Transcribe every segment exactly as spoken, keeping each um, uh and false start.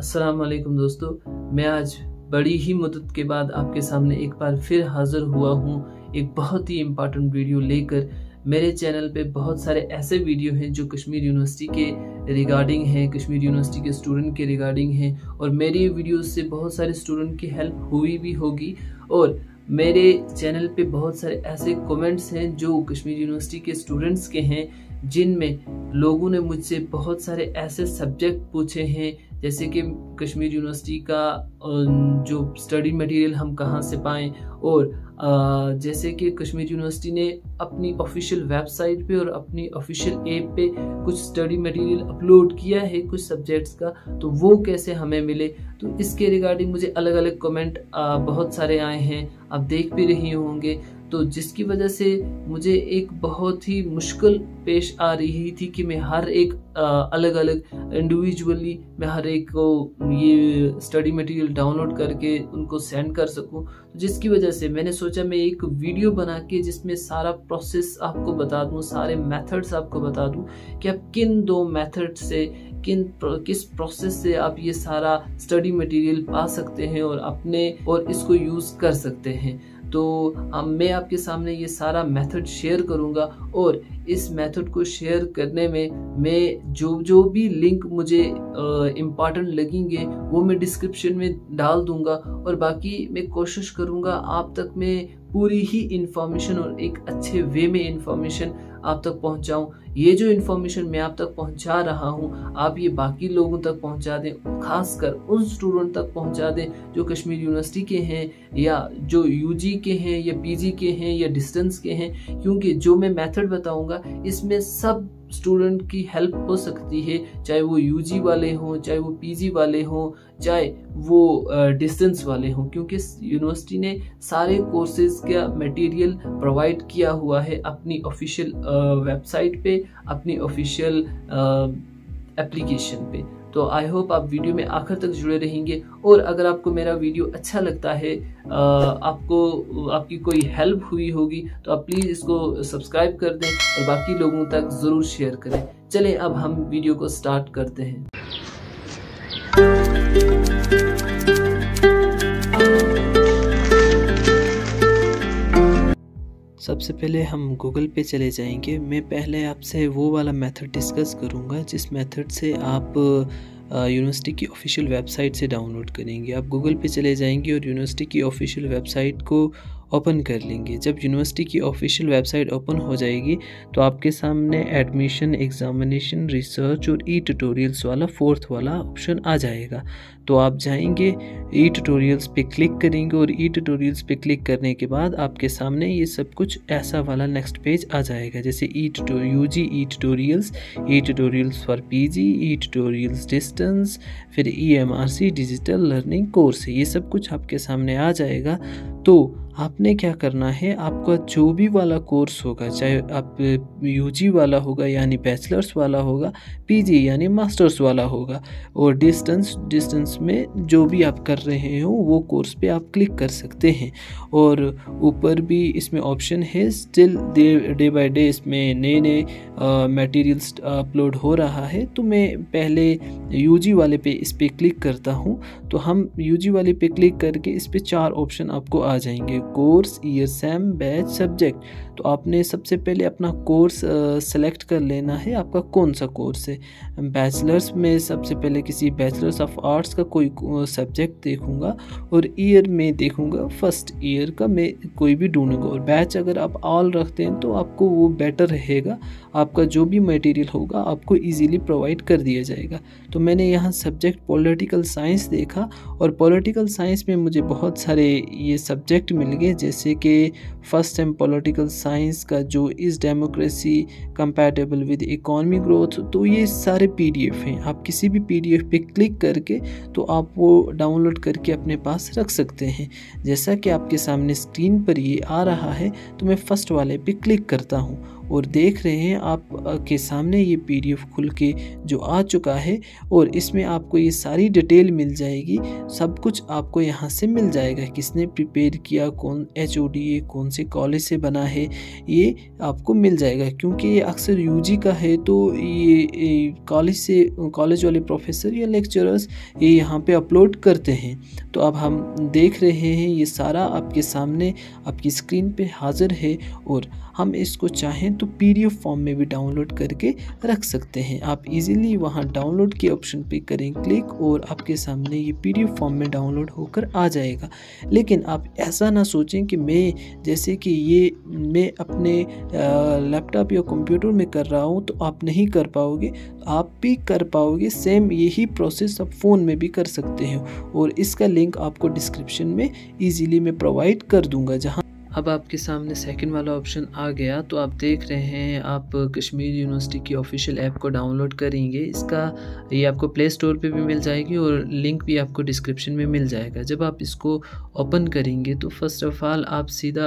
अस्सलाम वालेकुम दोस्तों, मैं आज बड़ी ही मदद के बाद आपके सामने एक बार फिर हाज़िर हुआ हूँ एक बहुत ही इम्पॉर्टेंट वीडियो लेकर। मेरे चैनल पे बहुत सारे ऐसे वीडियो हैं जो कश्मीर यूनिवर्सिटी के रिगार्डिंग हैं, कश्मीर यूनिवर्सिटी के स्टूडेंट के रिगार्डिंग हैं, और मेरी वीडियोस से बहुत सारे स्टूडेंट की हेल्प हुई भी होगी। और मेरे चैनल पे बहुत सारे ऐसे कमेंट्स हैं जो कश्मीर यूनिवर्सिटी के स्टूडेंट्स के हैं, जिनमें लोगों ने मुझसे बहुत सारे ऐसे सब्जेक्ट पूछे हैं जैसे कि कश्मीर यूनिवर्सिटी का जो स्टडी मटेरियल हम कहाँ से पाएँ, और जैसे कि कश्मीर यूनिवर्सिटी ने अपनी ऑफिशियल वेबसाइट पे और अपनी ऑफिशियल ऐप पे कुछ स्टडी मटेरियल अपलोड किया है कुछ सब्जेक्ट्स का, तो वो कैसे हमें मिले। तो इसके रिगार्डिंग मुझे अलग अलग कमेंट बहुत सारे आए हैं, आप देख भी रहे होंगे, तो जिसकी वजह से मुझे एक बहुत ही मुश्किल पेश आ रही थी कि मैं हर एक अलग अलग इंडिविजुअली मैं हर एक को ये स्टडी मटेरियल डाउनलोड करके उनको सेंड कर सकूं। तो जिसकी वजह से मैंने सोचा मैं एक वीडियो बना के जिसमें सारा प्रोसेस आपको बता दूं, सारे मेथड्स आपको बता दूं कि आप किन दो मेथड से किन किस प्रोसेस से आप ये सारा स्टडी मटेरियल पा सकते हैं और अपने और इसको यूज़ कर सकते हैं। तो मैं आपके सामने ये सारा मेथड शेयर करूंगा, और इस मेथड को शेयर करने में मैं जो जो भी लिंक मुझे इम्पॉर्टेंट लगेंगे वो मैं डिस्क्रिप्शन में डाल दूंगा, और बाकी मैं कोशिश करूंगा आप तक मैं पूरी ही इन्फॉर्मेशन और एक अच्छे वे में इन्फॉर्मेशन आप तक पहुंचाऊँ। ये जो इन्फॉर्मेशन मैं आप तक पहुंचा रहा हूं, आप ये बाकी लोगों तक पहुंचा दें, खासकर उन स्टूडेंट तक पहुंचा दें जो कश्मीर यूनिवर्सिटी के हैं या जो यूजी के हैं या पीजी के हैं या डिस्टेंस के हैं, क्योंकि जो मैं मेथड बताऊंगा इसमें सब स्टूडेंट की हेल्प हो सकती है, चाहे वो यूजी वाले हों, चाहे वो पीजी वाले हों, चाहे वो डिस्टेंस वाले हों, क्योंकि यूनिवर्सिटी ने सारे कोर्सेज़ का मटेरियल प्रोवाइड किया हुआ है अपनी ऑफिशियल वेबसाइट पे, अपनी ऑफिशियल एप्लीकेशन पे। तो आई होप आप वीडियो में आखिर तक जुड़े रहेंगे, और अगर आपको मेरा वीडियो अच्छा लगता है, आपको आपकी कोई हेल्प हुई होगी, तो आप प्लीज़ इसको सब्सक्राइब कर दें और बाकी लोगों तक ज़रूर शेयर करें। चलें अब हम वीडियो को स्टार्ट करते हैं। सबसे पहले हम गूगल पे चले जाएंगे। मैं पहले आपसे वो वाला मेथड डिस्कस करूँगा जिस मेथड से आप यूनिवर्सिटी की ऑफिशियल वेबसाइट से डाउनलोड करेंगे। आप गूगल पे चले जाएंगे और यूनिवर्सिटी की ऑफिशियल वेबसाइट को ओपन कर लेंगे। जब यूनिवर्सिटी की ऑफिशियल वेबसाइट ओपन हो जाएगी तो आपके सामने एडमिशन, एग्जामिनेशन, रिसर्च और ई ट्यूटोरियल्स वाला फोर्थ वाला ऑप्शन आ जाएगा। तो आप जाएंगे, ई ट्यूटोरियल्स पे क्लिक करेंगे, और ई ट्यूटोरियल्स पे क्लिक करने के बाद आपके सामने ये सब कुछ ऐसा वाला नेक्स्ट पेज आ जाएगा, जैसे e to U G e tutorials, e tutorials for P G, e tutorials distance, फिर E M R C digital learning course, ये सब कुछ आपके सामने आ जाएगा। तो आपने क्या करना है, आपका जो भी वाला कोर्स होगा, चाहे आप यूजी वाला होगा यानी बैचलर्स वाला होगा, पीजी यानी मास्टर्स वाला होगा, और डिस्टेंस डिस्टेंस में जो भी आप कर रहे हो वो कोर्स पे आप क्लिक कर सकते हैं। और ऊपर भी इसमें ऑप्शन है, स्टिल डे बाय डे इसमें नए नए मटेरियल्स अपलोड हो रहा है। तो मैं पहले यूजी वाले पे इस पर क्लिक करता हूँ। तो हम यूजी वाले पे क्लिक करके इस पर चार ऑप्शन आपको आ जाएंगे, course, year, sem, batch, subject. तो आपने सबसे पहले अपना कोर्स सेलेक्ट कर लेना है, आपका कौन सा कोर्स है। बैचलर्स में सबसे पहले किसी बैचलर्स ऑफ आर्ट्स का कोई सब्जेक्ट देखूंगा, और ईयर में देखूंगा फर्स्ट ईयर का मैं कोई भी ढूंढूंगा, और बैच अगर आप ऑल रखते हैं तो आपको वो बेटर रहेगा, आपका जो भी मटेरियल होगा आपको ईजीली प्रोवाइड कर दिया जाएगा। तो मैंने यहाँ सब्जेक्ट पॉलिटिकल साइंस देखा, और पॉलिटिकल साइंस में मुझे बहुत सारे ये सब्जेक्ट मिल गए, जैसे कि फर्स्ट टाइम पॉलिटिकल साइंस का जो इस democracy compatible with economy growth, तो ये सारे पीडीएफ हैं। आप किसी भी पीडीएफ पे क्लिक करके तो आप वो डाउनलोड करके अपने पास रख सकते हैं। जैसा कि आपके सामने स्क्रीन पर ये आ रहा है, तो मैं फर्स्ट वाले पे क्लिक करता हूँ, और देख रहे हैं आप के सामने ये पीडीएफ खुल के जो आ चुका है, और इसमें आपको ये सारी डिटेल मिल जाएगी, सब कुछ आपको यहाँ से मिल जाएगा, किसने प्रिपेयर किया, कौन एचओडीए कौन से कॉलेज से बना है, ये आपको मिल जाएगा। क्योंकि ये अक्सर यूजी का है तो ये कॉलेज से कॉलेज वाले प्रोफेसर या लेक्चरर्स ये यहाँ पे अपलोड करते हैं। तो अब हम देख रहे हैं ये सारा आपके सामने आपकी स्क्रीन पे हाजिर है, और हम इसको चाहें तो पीडीएफ फॉर्म में भी डाउनलोड करके रख सकते हैं। आप इजीली वहाँ डाउनलोड के ऑप्शन पे करें क्लिक और आपके सामने ये पीडीएफ फॉर्म में डाउनलोड होकर आ जाएगा। लेकिन आप ऐसा ना सोचें कि मैं जैसे कि ये मैं अपने लैपटॉप या कंप्यूटर में कर रहा हूँ तो आप नहीं कर पाओगे, आप भी कर पाओगे। सेम यही प्रोसेस आप फ़ोन में भी कर सकते हैं, और इसका लिंक आपको डिस्क्रिप्शन में ईजीली मैं प्रोवाइड कर दूँगा। जहाँ अब आपके सामने सेकंड वाला ऑप्शन आ गया, तो आप देख रहे हैं आप कश्मीर यूनिवर्सिटी की ऑफिशियल ऐप को डाउनलोड करेंगे। इसका ये आपको प्ले स्टोर पे भी मिल जाएगी और लिंक भी आपको डिस्क्रिप्शन में मिल जाएगा। जब आप इसको ओपन करेंगे तो फर्स्ट ऑफ ऑल आप सीधा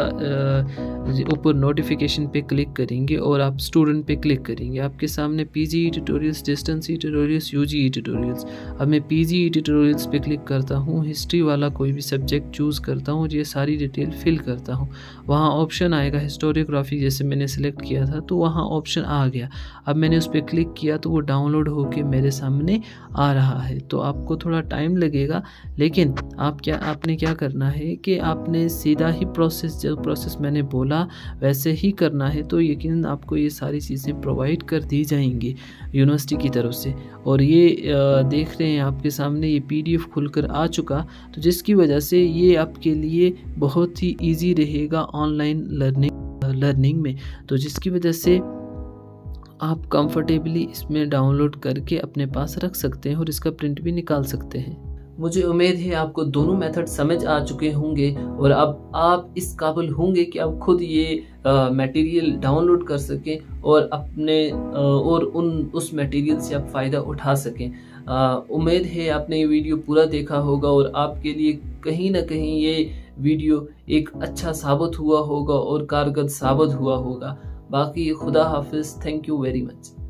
ऊपर नोटिफिकेशन पे क्लिक करेंगे और आप स्टूडेंट पे क्लिक करेंगे। आपके सामने P G e tutorials, distance e tutorials, U G e tutorials. अब मैं पी जी ई ट्यूटोरियल्स पर क्लिक करता हूँ, हिस्ट्री वाला कोई भी सब्जेक्ट चूज़ करता हूँ, ये सारी डिटेल फिल करता हूँ। वहाँ ऑप्शन आएगा हिस्टोरियोग्राफी, जैसे मैंने सेलेक्ट किया था तो वहाँ ऑप्शन आ गया। अब मैंने उस पर क्लिक किया तो वो डाउनलोड होके मेरे सामने आ रहा है। तो आपको थोड़ा टाइम लगेगा, लेकिन आप क्या आपने क्या करना है कि आपने सीधा ही प्रोसेस जो प्रोसेस मैंने बोला वैसे ही करना है, तो यकीन आपको ये सारी चीज़ें प्रोवाइड कर दी जाएंगी यूनिवर्सिटी की तरफ से। और ये देख रहे हैं आपके सामने ये पी डी एफ खुल कर आ चुका, तो जिसकी वजह से ये आपके लिए बहुत ही ईजी रहे ऑनलाइन लर्निंग लर्निंग में। तो जिसकी वजह से आप कंफर्टेबली इसमें डाउनलोड करके अपने पास रख सकते हैं और इसका प्रिंट भी निकाल सकते हैं। मुझे उम्मीद है आपको दोनों मेथड समझ आ चुके होंगे, और अब आप इस काबिल होंगे कि आप खुद ये मटेरियल डाउनलोड कर सकें और अपने आ, और उन उस मटेरियल से आप फ़ायदा उठा सकें। उम्मीद है आपने ये वीडियो पूरा देखा होगा और आपके लिए कहीं ना कहीं ये वीडियो एक अच्छा साबित हुआ होगा और कारगर साबित हुआ होगा। बाकी खुदा हाफिज़, थैंक यू वेरी मच।